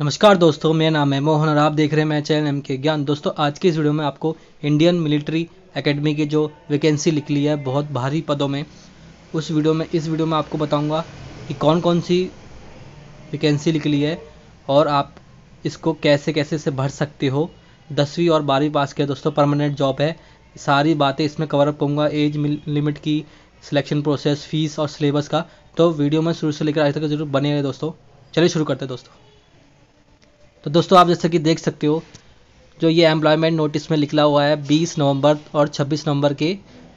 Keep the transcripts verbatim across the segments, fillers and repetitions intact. नमस्कार दोस्तों, मेरा नाम है मोहन और आप देख रहे हैं मेरा चैनल एम के ज्ञान। दोस्तों, आज की इस वीडियो में आपको इंडियन मिलिट्री एकेडमी की जो वैकेंसी निकली है बहुत भारी पदों में, उस वीडियो में इस वीडियो में आपको बताऊंगा कि कौन कौन सी वैकेंसी निकली है और आप इसको कैसे कैसे से भर सकते हो। दसवीं और बारहवीं पास के दोस्तों परमानेंट जॉब है, सारी बातें इसमें कवरअप करूँगा, एज लिमिट की, सिलेक्शन प्रोसेस, फीस और सिलेबस का। तो वीडियो में शुरू से लेकर आज तक जरूर बने रहे दोस्तों। चलिए शुरू करते हैं दोस्तों। तो दोस्तों, आप जैसा कि देख सकते हो जो ये एम्प्लॉयमेंट नोटिस में लिखला हुआ है, बीस नवंबर और छब्बीस नवंबर के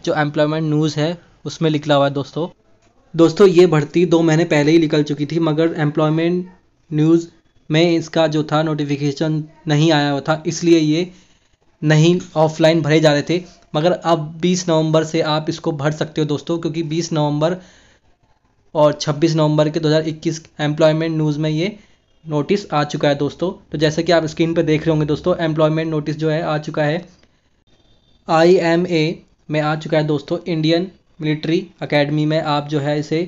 जो एम्प्लॉयमेंट न्यूज़ है उसमें लिखला हुआ है दोस्तों। दोस्तों ये भर्ती दो महीने पहले ही निकल चुकी थी, मगर एम्प्लॉयमेंट न्यूज़ में इसका जो था नोटिफिकेशन नहीं आया हुआ था, इसलिए ये नहीं ऑफलाइन भरे जा रहे थे। मगर अब बीस नवंबर से आप इसको भर सकते हो दोस्तों, क्योंकि बीस नवंबर और छब्बीस नवंबर के दो हज़ार इक्कीस एम्प्लॉयमेंट न्यूज़ में ये नोटिस आ चुका है दोस्तों। तो जैसे कि आप स्क्रीन पर देख रहे होंगे दोस्तों, एम्प्लॉयमेंट नोटिस जो है आ चुका है, आई एम ए में आ चुका है दोस्तों। इंडियन मिलिट्री एकेडमी में आप जो है इसे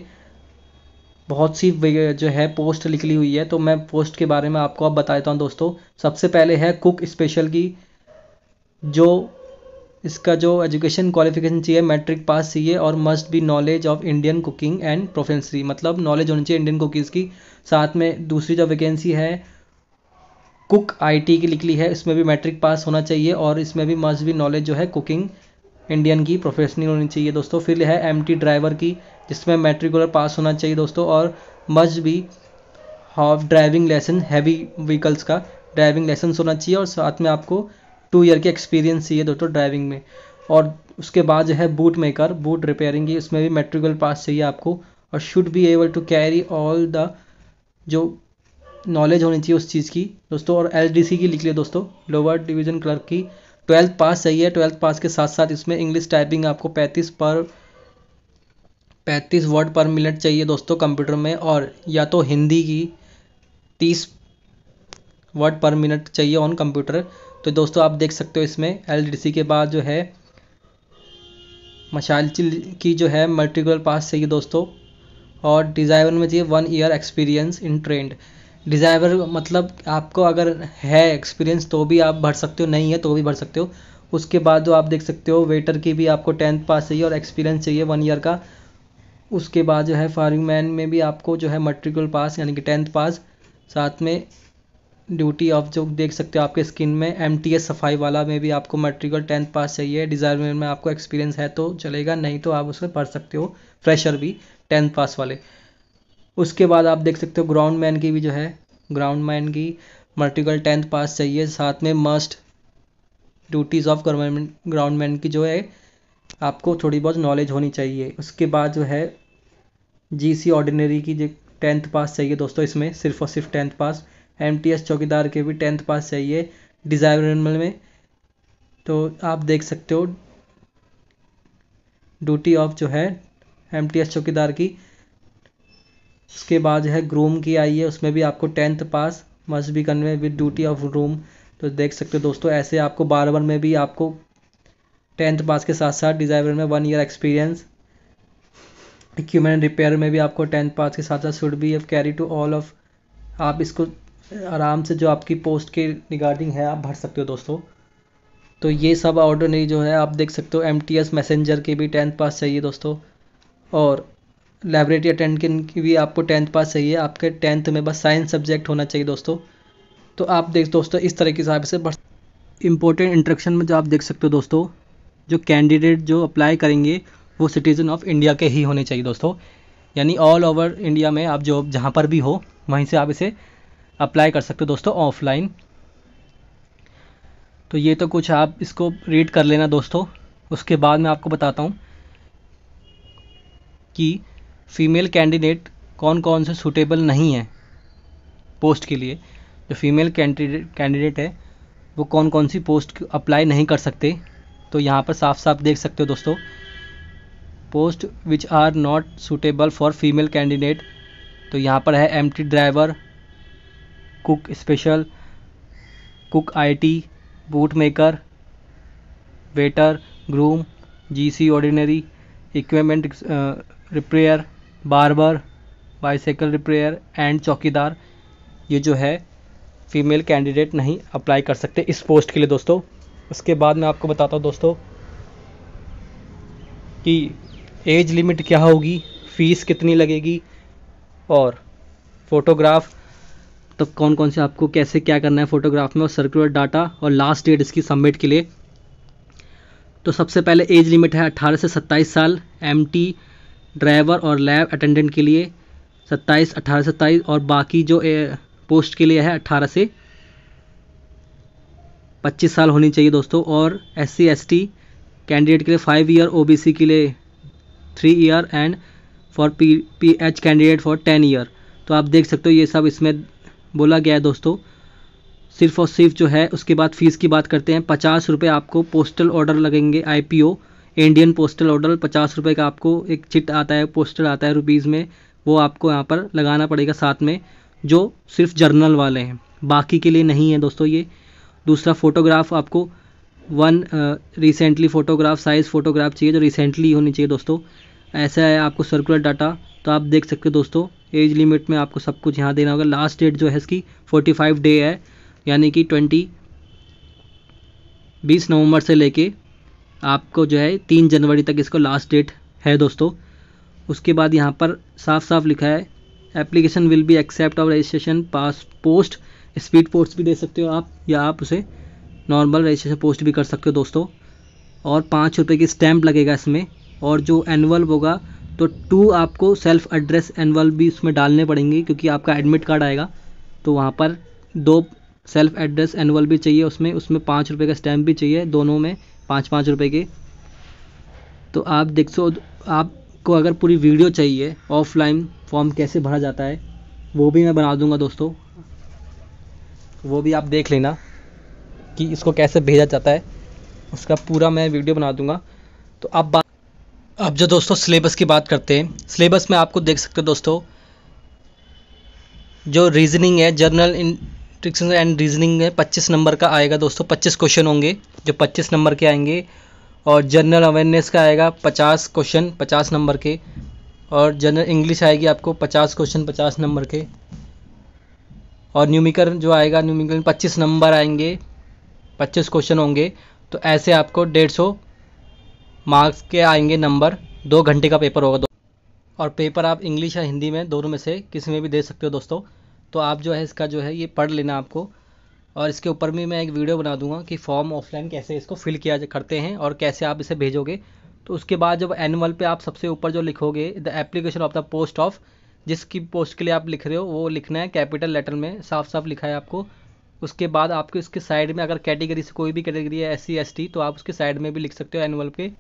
बहुत सी जो है पोस्ट निकली हुई है, तो मैं पोस्ट के बारे में आपको अब बता देता हूँ दोस्तों। सबसे पहले है कुक स्पेशल की, जो इसका जो एजुकेशन क्वालिफिकेशन चाहिए मैट्रिक पास चाहिए और must be knowledge of Indian cooking and proficiency, मतलब नॉलेज होनी चाहिए इंडियन कुकीज़ की। साथ में दूसरी जो वैकेंसी है कुक आईटी की निकली है, इसमें भी मैट्रिक पास होना चाहिए और इसमें भी मस्ट बी नॉलेज जो है कुकिंग इंडियन की प्रोफेशनल होनी चाहिए दोस्तों। फिर है एमटी ड्राइवर की, जिसमें मैट्रिकुलर पास होना चाहिए दोस्तों और must be have driving licence, heavy vehicles का ड्राइविंग लाइसेंस होना चाहिए और साथ में आपको टू ईयर के एक्सपीरियंस चाहिए दोस्तों ड्राइविंग में। और उसके बाद जो है बूट मेकर, बूट रिपेयरिंग की, इसमें भी मैट्रिकुलर पास चाहिए आपको और should be able to carry all the, जो नॉलेज होनी चाहिए उस चीज़ की दोस्तों। और एलडीसी की लिख लिया दोस्तों, लोअर डिवीज़न क्लर्क की, ट्वेल्थ पास चाहिए। ट्वेल्थ पास के साथ साथ इसमें इंग्लिश टाइपिंग आपको पैंतीस पर पैंतीस वर्ड पर मिनट चाहिए दोस्तों कंप्यूटर में, और या तो हिंदी की तीस वर्ड पर मिनट चाहिए ऑन कंप्यूटर। तो दोस्तों आप देख सकते हो इसमें एलडीसी के बाद जो है मशालची की जो है मैट्रिकुलर पास चाहिए दोस्तों और डिज़ाइवर में चाहिए one year experience in trade. डिज़ाइवर मतलब आपको अगर है एक्सपीरियंस तो भी आप भर सकते हो, नहीं है तो भी भर सकते हो। उसके बाद जो आप देख सकते हो वेटर की भी आपको टेंथ पास चाहिए और एक्सपीरियंस चाहिए वन ईयर का। उसके बाद जो है फार्मिंग मैन में भी आपको जो है मैट्रिकुलर पास यानी कि टेंथ पास, साथ में ड्यूटी ऑफ जो देख सकते हो आपके स्क्रीन में एमटीएस सफाई वाला में भी आपको मैट्रिकुलर टेंथ पास चाहिए। डिज़ायर में आपको एक्सपीरियंस है तो चलेगा, नहीं तो आप उसमें भर सकते हो, फ्रेशर भी टेंथ पास वाले। उसके बाद आप देख सकते हो ग्राउंड मैन की भी जो है, ग्राउंड मैन की मैट्रिकुलर टेंथ पास चाहिए, साथ में must duties of government ground man की जो है आपको थोड़ी बहुत नॉलेज होनी चाहिए। उसके बाद जो है जी सी ऑर्डिनरी की जो टेंथ पास चाहिए दोस्तों, इसमें सिर्फ और सिर्फ टेंथ पास। एमटीएस चौकीदार के भी टेंथ पास चाहिए डिज़ायरेबल में। तो आप देख सकते हो ड्यूटी ऑफ जो है एमटीएस चौकीदार की। उसके बाद जो है ग्रूम की आई है, उसमें भी आपको tenth pass must be convey with duty of groom. तो देख सकते हो दोस्तों ऐसे आपको बारबर में भी आपको टेंथ पास के साथ साथ डिज़ायरेबल में one year experience, equipment repair में भी आपको टेंथ पास के साथ साथ शुड बी एफ कैरी टू ऑल ऑफ। आप इसको आराम से जो आपकी पोस्ट के रिगार्डिंग है आप भर सकते हो दोस्तों। तो ये सब ऑर्डिनरी जो है आप देख सकते हो। एमटीएस मैसेंजर के भी टेंथ पास चाहिए दोस्तों और लाइब्रेरी अटेंडेंट की भी आपको टेंथ पास चाहिए। आपके टेंथ में बस साइंस सब्जेक्ट होना चाहिए दोस्तों। तो आप देख दोस्तों इस तरीके से आप इसे भर। इम्पोर्टेंट इंट्रक्शन में जो आप देख सकते हो दोस्तों, जो कैंडिडेट जो अप्लाई करेंगे वो सिटीज़न ऑफ इंडिया के ही होने चाहिए दोस्तों, यानी ऑल ओवर इंडिया में आप जो जहाँ पर भी हो वहीं से आप इसे अप्लाई कर सकते हो दोस्तों ऑफलाइन। तो ये तो कुछ आप इसको रीड कर लेना दोस्तों। उसके बाद मैं आपको बताता हूँ कि फ़ीमेल कैंडिडेट कौन कौन से सूटेबल नहीं है पोस्ट के लिए। जो फीमेल कैंडिडेट कैंडिडेट है वो कौन कौन सी पोस्ट अप्लाई नहीं कर सकते, तो यहाँ पर साफ साफ देख सकते हो दोस्तों, post which are not suitable for female candidate. तो यहाँ पर है MT driver, cook special, cook IT, boot maker, waiter, groom, GC ordinary, equipment repair, barber, bicycle repair and chowkidar. ये जो है फीमेल कैंडिडेट नहीं अप्लाई कर सकते इस पोस्ट के लिए दोस्तों। उसके बाद मैं आपको बताता हूँ दोस्तों कि एज लिमिट क्या होगी, फ़ीस कितनी लगेगी और फ़ोटोग्राफ तो कौन कौन से आपको कैसे क्या करना है फ़ोटोग्राफ में, और सर्कुलर डाटा और लास्ट डेट इसकी सबमिट के लिए। तो सबसे पहले एज लिमिट है अठारह से सत्ताईस साल एमटी, ड्राइवर और लैब अटेंडेंट के लिए सत्ताईस, अठारह से सत्ताईस, और बाकी जो पोस्ट के लिए है अठारह से पच्चीस साल होनी चाहिए दोस्तों। और एससी एसटी कैंडिडेट के लिए फाइव ईयर, ओबीसी के लिए three year and for P PH candidate for ten year. तो आप देख सकते हो ये सब इसमें बोला गया है दोस्तों सिर्फ और सिर्फ जो है। उसके बाद फ़ीस की बात करते हैं, पचास रुपये आपको पोस्टल ऑर्डर लगेंगे, आईपीओ इंडियन पोस्टल ऑर्डर पचास रुपये का आपको एक चिट आता है, पोस्टल आता है रुपीज़ में, वो आपको यहाँ पर लगाना पड़ेगा साथ में, जो सिर्फ जर्नल वाले हैं, बाकी के लिए नहीं है दोस्तों ये। दूसरा फ़ोटोग्राफ आपको one recently photograph size photograph चाहिए जो रिसेंटली होनी चाहिए दोस्तों। ऐसा है आपको सर्कुलर डाटा, तो आप देख सकते हो दोस्तों एज लिमिट में आपको सब कुछ यहाँ देना होगा। लास्ट डेट जो है इसकी पैंतालीस डे है, यानी कि बीस नवंबर से लेके आपको जो है तीन जनवरी तक इसको लास्ट डेट है दोस्तों। उसके बाद यहाँ पर साफ साफ लिखा है एप्लीकेशन विल बी एक्सेप्ट और registration pass post, speed post भी दे सकते हो आप, या आप उसे नॉर्मल रजिस्ट्रेशन पोस्ट भी कर सकते हो दोस्तों। और पाँच रुपये की स्टैंप लगेगा इसमें, और जो एनुअल होगा तो टू आपको सेल्फ एड्रेस एनुअल भी इसमें डालने पड़ेंगे, क्योंकि आपका एडमिट कार्ड आएगा तो वहाँ पर दो सेल्फ एड्रेस एनुअल भी चाहिए उसमें, उसमें पाँच रुपये का स्टैम्प भी चाहिए, दोनों में पाँच पाँच रुपये के। तो आप देख सो आपको अगर पूरी वीडियो चाहिए ऑफलाइन फॉर्म कैसे भरा जाता है वो भी मैं बना दूंगा दोस्तों, वो भी आप देख लेना कि इसको कैसे भेजा जाता है, उसका पूरा मैं वीडियो बना दूंगा। तो आप बात अब जो दोस्तों सिलेबस की बात करते हैं, सिलेबस में आपको देख सकते हो दोस्तों जो रीजनिंग है, जर्नल इंट्रोडक्शन एंड रीजनिंग में पच्चीस नंबर का आएगा दोस्तों, पच्चीस क्वेश्चन होंगे जो पच्चीस नंबर के आएंगे, और जनरल अवेयरनेस का आएगा पचास क्वेश्चन पचास नंबर के, और जनरल इंग्लिश आएगी आपको पचास क्वेश्चन पचास नंबर के, और न्यूमेरिकल जो आएगा न्यूमेरिकल पच्चीस नंबर आएंगे, पच्चीस क्वेश्चन होंगे। तो ऐसे आपको डेढ़ सौ मार्क्स के आएंगे नंबर, दो घंटे का पेपर होगा दोस्तों, और पेपर आप इंग्लिश या हिंदी में दोनों में से किसी में भी दे सकते हो दोस्तों। तो आप जो है इसका जो है ये पढ़ लेना आपको, और इसके ऊपर भी मैं एक वीडियो बना दूंगा कि फॉर्म ऑफलाइन कैसे इसको फिल किया करते हैं और कैसे आप इसे भेजोगे। तो उसके बाद जब एनुअल पे आप सबसे ऊपर जो लिखोगे the application of the post of, जिसकी पोस्ट के लिए आप लिख रहे हो वो लिखना है कैपिटल लेटर में, साफ साफ लिखा है आपको। उसके बाद आपको इसके साइड में अगर कैटेगरी से कोई भी कैटेगरी है एस सी एस टी, तो आप उसके साइड में भी लिख सकते हो एनुअल पे।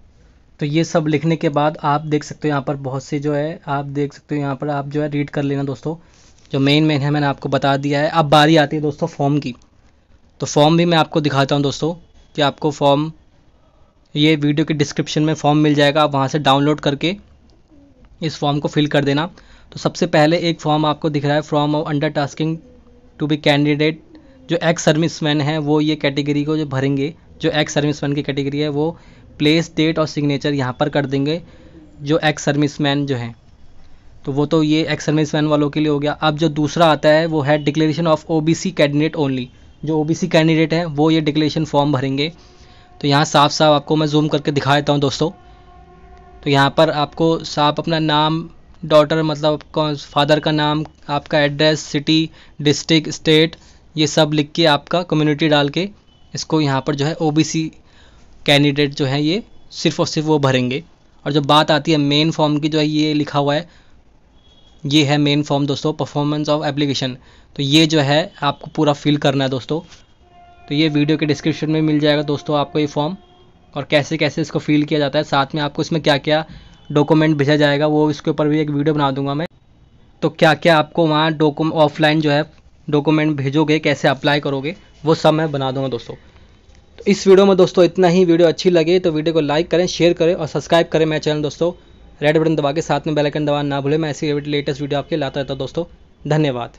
तो ये सब लिखने के बाद आप देख सकते हो यहाँ पर बहुत से जो है आप देख सकते हो यहाँ पर आप जो है रीड कर लेना दोस्तों, जो मेन मेन है मैंने आपको बता दिया है। अब बारी आती है दोस्तों फॉर्म की, तो फॉर्म भी मैं आपको दिखाता हूँ दोस्तों कि आपको फॉर्म ये वीडियो के डिस्क्रिप्शन में फॉर्म मिल जाएगा, आप वहाँ से डाउनलोड करके इस फॉर्म को फिल कर देना। तो सबसे पहले एक फॉर्म आपको दिख रहा है, form of under tasking to be candidate, जो एक्स सर्विसमैन है वो ये कैटेगरी को जो भरेंगे, जो एक्स सर्विसमैन की कैटेगरी है वो प्लेस डेट और सिग्नेचर यहाँ पर कर देंगे जो एक्स सर्विसमैन जो हैं, तो वो तो ये एक्स सर्विसमैन वालों के लिए हो गया। अब जो दूसरा आता है वो है declaration of OBC candidate only, जो ओबीसी कैंडिडेट हैं वो ये डिक्लेरेशन फॉर्म भरेंगे। तो यहाँ साफ साफ आपको मैं जूम करके दिखा देता हूँ दोस्तों। तो यहाँ पर आपको साफ अपना नाम, डॉटर मतलब फादर का नाम, आपका एड्रेस, सिटी, डिस्ट्रिक्ट, स्टेट, ये सब लिख के आपका कम्युनिटी डाल के इसको यहाँ पर जो है ओबीसी कैंडिडेट जो है ये सिर्फ और सिर्फ वो भरेंगे। और जब बात आती है मेन फॉर्म की, जो है ये लिखा हुआ है, ये है मेन फॉर्म दोस्तों, परफॉर्मेंस ऑफ एप्लीकेशन, तो ये जो है आपको पूरा फिल करना है दोस्तों। तो ये वीडियो के डिस्क्रिप्शन में मिल जाएगा दोस्तों आपको ये फॉर्म, और कैसे कैसे इसको फिल किया जाता है, साथ में आपको इसमें क्या क्या डॉक्यूमेंट भेजा जाएगा वो इसके ऊपर भी एक वीडियो बना दूंगा मैं। तो क्या क्या आपको वहाँ डॉक्यूमेंट ऑफलाइन जो है डॉक्यूमेंट भेजोगे, कैसे अप्लाई करोगे, वो सब मैं बना दूँगा दोस्तों। तो इस वीडियो में दोस्तों इतना ही। वीडियो अच्छी लगे तो वीडियो को लाइक करें, शेयर करें और सब्सक्राइब करें मेरा चैनल दोस्तों। रेड बटन दबा के साथ में बेल आइकन दबाना ना भूलें, मैं ऐसी लेटेस्ट वीडियो आपके लाता रहता हूँ दोस्तों। धन्यवाद।